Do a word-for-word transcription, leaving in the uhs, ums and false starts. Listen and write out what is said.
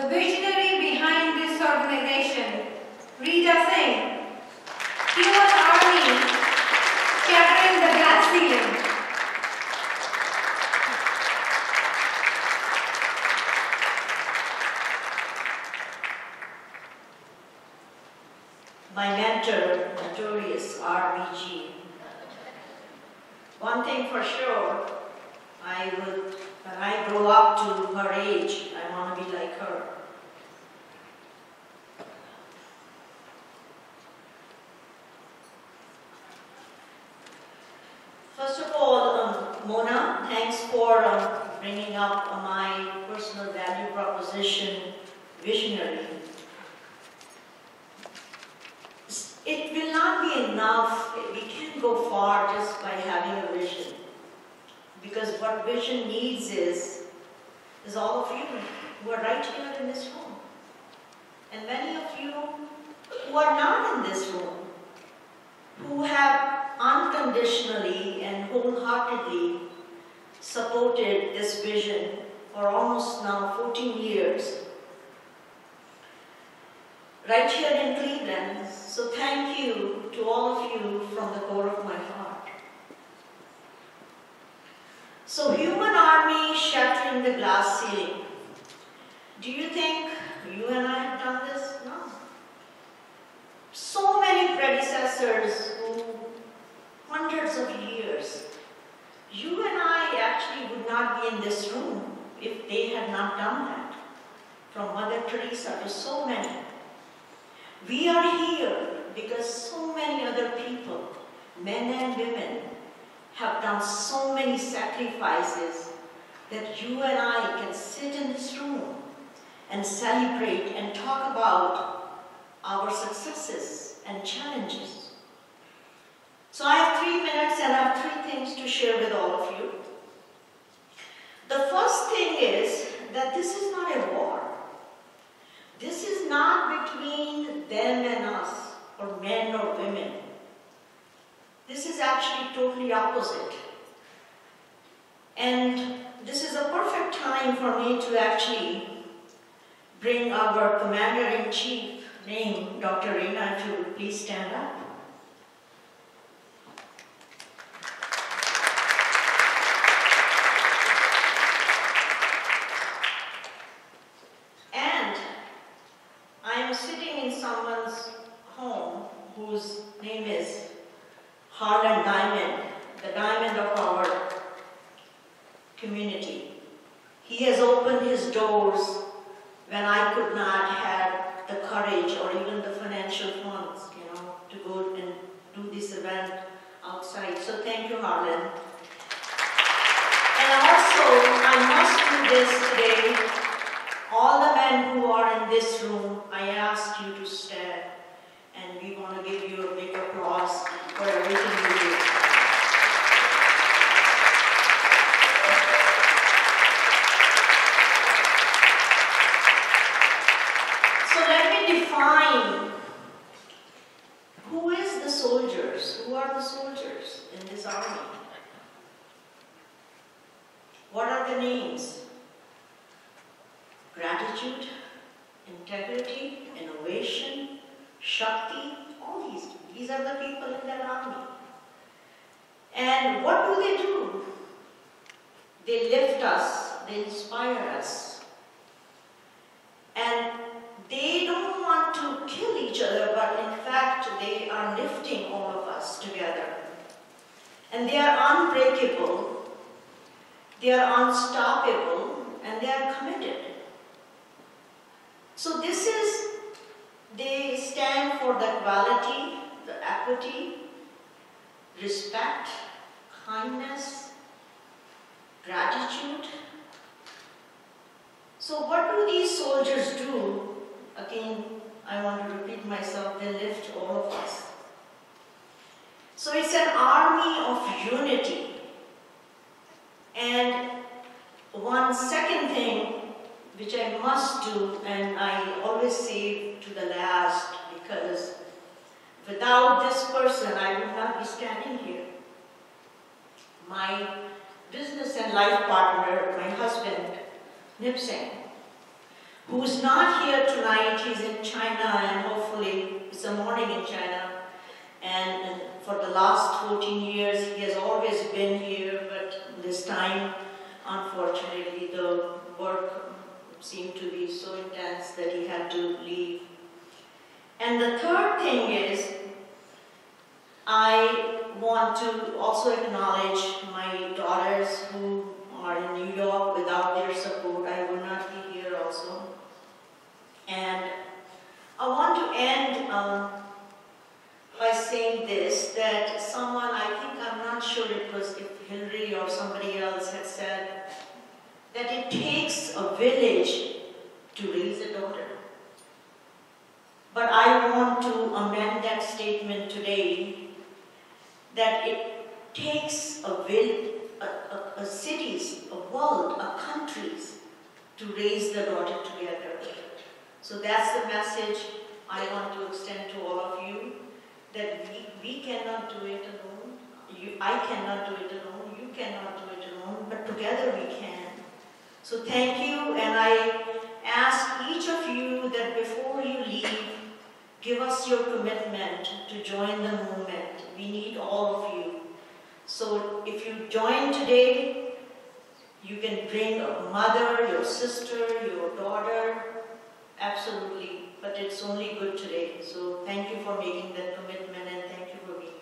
the visionary behind this organization, Rita Singh. She was already shattering the glass ceiling. My mentor, notorious R B G. One thing for sure, I would, when I grow up to her age, I want to be like her. First of all, um, Mona, thanks for um, bringing up my personal value proposition, visionary. It will not be enough. We can't go far just by having a vision. Because what vision needs is, is all of you who are right here in this room. And many of you who are not in this room, who have unconditionally and wholeheartedly supported this vision for almost now fourteen years. Right here in Cleveland, so thank you to all of you from the core of my heart. So human army shattering the glass ceiling. Do you think you and I have done this? No. So many predecessors who hundreds of years, you and I actually would not be in this room if they had not done that. From Mother Teresa to so many. We are here because so many other people, men and women, have done so many sacrifices that you and I can sit in this room and celebrate and talk about our successes and challenges. So I have three minutes and I have three things to share with all of you. The first thing is that this is not a war. This is not between them and us, or men or women. This is actually totally opposite. And this is a perfect time for me to actually bring our Commander-in-Chief name, Doctor Rina, if you would please stand up. Whose name is Harlan Diamond, the diamond of our community. He has opened his doors when I could not have the courage or even the financial funds, you know, to go and do this event outside. So thank you, Harlan. And also, I must do this today. All the men who are in this room, I ask you to stand. And we want to give you a big applause for everything you do. So let me define who is the soldiers, who are the soldiers in this army? What are the names? Gratitude, integrity, innovation, Shakti, all these. These are the people in that army. And what do they do? They lift us, they inspire us. And they don't want to kill each other, but in fact, they are lifting all of us together. And they are unbreakable, they are unstoppable, and they are committed. So this is they stand for the equality, the equity, respect, kindness, gratitude. So what do these soldiers do? Again, I want to repeat myself, they lift all of us. So it's an army of unity. And one second thing, which I must do, and I always save to the last, because without this person, I would not be standing here. My business and life partner, my husband, Nip Singh. who's not here tonight. He's in China, and hopefully it's a morning in China. And for the last fourteen years, he has always been here, but this time, unfortunately, the work seemed to be so intense that he had to leave. And the third thing is, I want to also acknowledge my daughters who are in New York. Without their support, I would not be here also. And I want to end um, by saying this, that someone, I think, I'm not sure it was if Hillary or somebody else had said, that it takes a village to raise a daughter. But I want to amend that statement today, that it takes a, vil a, a, a cities, a world, a countries to raise the daughter together. So that's the message I want to extend to all of you, that we, we cannot do it alone. You, I cannot do it alone. You cannot do it alone. But together we can. So thank you, and I ask each of you that before you leave, give us your commitment to join the movement. We need all of you. So if you join today, you can bring a mother, your sister, your daughter, absolutely. But it's only good today. So thank you for making that commitment, and thank you for being